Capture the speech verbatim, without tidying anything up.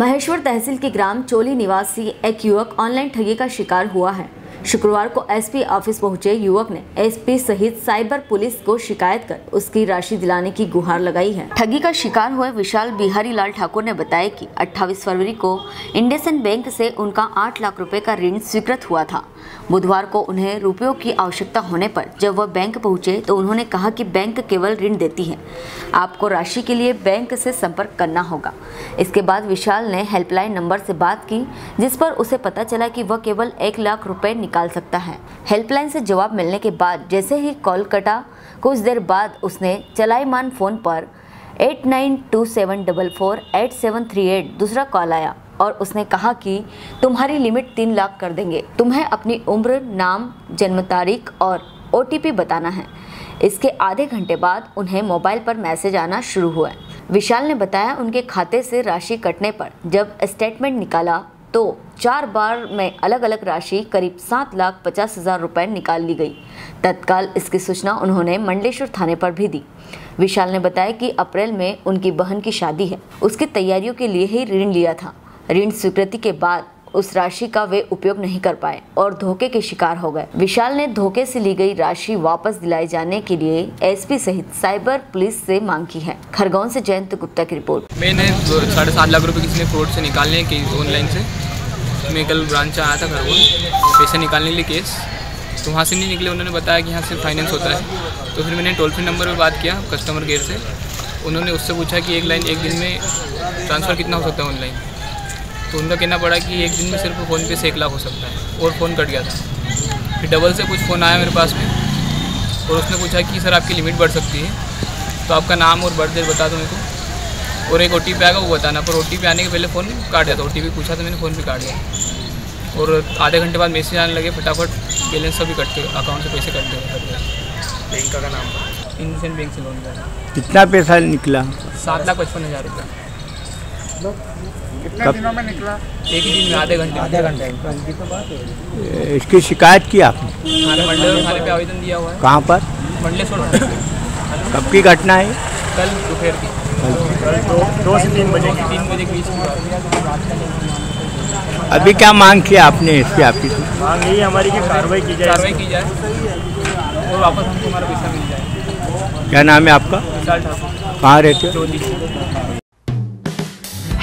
महेश्वर तहसील के ग्राम चोली निवासी एक युवक ऑनलाइन ठगी का शिकार हुआ है। शुक्रवार को एसपी ऑफिस पहुंचे युवक ने एसपी सहित साइबर पुलिस को शिकायत कर उसकी राशि दिलाने की गुहार लगाई है। ठगी का शिकार हुए विशाल बिहारी लाल ठाकुर ने बताया कि अट्ठाईस फरवरी को इंडियन बैंक से उनका आठ लाख रुपए का ऋण स्वीकृत हुआ था। बुधवार को उन्हें रुपयों की आवश्यकता होने पर जब वह बैंक पहुँचे तो उन्होंने कहा कि बैंक केवल ऋण देती है, आपको राशि के लिए बैंक से संपर्क करना होगा। इसके बाद विशाल ने हेल्पलाइन नंबर से बात की, जिस पर उसे पता चला कि वह केवल एक लाख रुपए निकाल सकता है। हेल्पलाइन से जवाब मिलने के बाद जैसे ही कॉल कटा, कुछ देर बाद उसने चलायमान फोन पर आठ नौ दो सात चार चार आठ सात तीन आठ दूसरा कॉल आया और उसने कहा कि तुम्हारी लिमिट तीन लाख कर देंगे, तुम्हें अपनी उम्र, नाम, जन्म तारीख और ओ टी पी बताना है। इसके आधे घंटे बाद उन्हें मोबाइल पर मैसेज आना शुरू हुआ। विशाल ने बताया उनके खाते से राशि कटने पर जब स्टेटमेंट निकाला तो चार बार में अलग अलग राशि करीब सात लाख पचास हजार रुपये निकाल ली गई। तत्काल इसकी सूचना उन्होंने मंडलेश्वर थाने पर भी दी। विशाल ने बताया कि अप्रैल में उनकी बहन की शादी है, उसकी तैयारियों के लिए ही ऋण लिया था। ऋण स्वीकृति के बाद उस राशि का वे उपयोग नहीं कर पाए और धोखे के शिकार हो गए। विशाल ने धोखे से ली गई राशि वापस दिलाए जाने के लिए एसपी सहित साइबर पुलिस से मांग की है। खरगोन से जयंत गुप्ता की रिपोर्ट। मैंने साढ़े सात लाख रुपए किसी ने फ्रॉड से निकालने के ऑनलाइन से, मैं कल ब्रांच आया था खरगोन पैसे निकालने के लिए केस, तो वहाँ से नहीं निकले। उन्होंने बताया कि यहाँ से फाइनेंस होता है, तो फिर मैंने टोल फ्री नंबर पर बात किया कस्टमर केयर से। उन्होंने उससे पूछा कि एक लाइन एक दिन में ट्रांसफ़र कितना हो सकता है ऑनलाइन, तो उनका कहना पड़ा कि एक दिन में सिर्फ फ़ोन पे से एक लाख हो सकता है और फ़ोन कट गया था। फिर डबल से कुछ फ़ोन आया मेरे पास में और उसने पूछा कि सर आपकी लिमिट बढ़ सकती है, तो आपका नाम और बर्थडे बता दो मेरे को और एक ओ टी पी आएगा वो बताना। पर ओ टी पी आने के पहले फ़ोन काट दिया था, ओ टी पी पूछा था मैंने, फ़ोन भी काट दिया। और आधे घंटे बाद मैसेज आने लगे फटाफट बैलेंस सभी कटते, अकाउंट से पैसे कट गए। बैंक का नाम इंडियन बैंक से लोन लिया। कितना पैसा निकला? सात लाख पचपन हज़ार रुपये। कितने दिनों में निकला? एक ही दिन में, आधे घंटे आधे घंटे। इसकी शिकायत की आपने? मंडलेश्वर पे आवेदन दिया हुआ है। कहाँ पर? मंडलेश्वर। कब की घटना है? कल दोपहर की, दो से तीन बजे की तीन बजे के बीच में। अभी क्या मांग किया आपने इसकी? आपकी मांग यही हमारी कि कार्रवाई की जाए, कार्रवाई की जाए और वापस हमको हमारा पैसा मिल जाए। क्या नाम है आपका? विशाल ठाकुर। कहाँ रहते हो?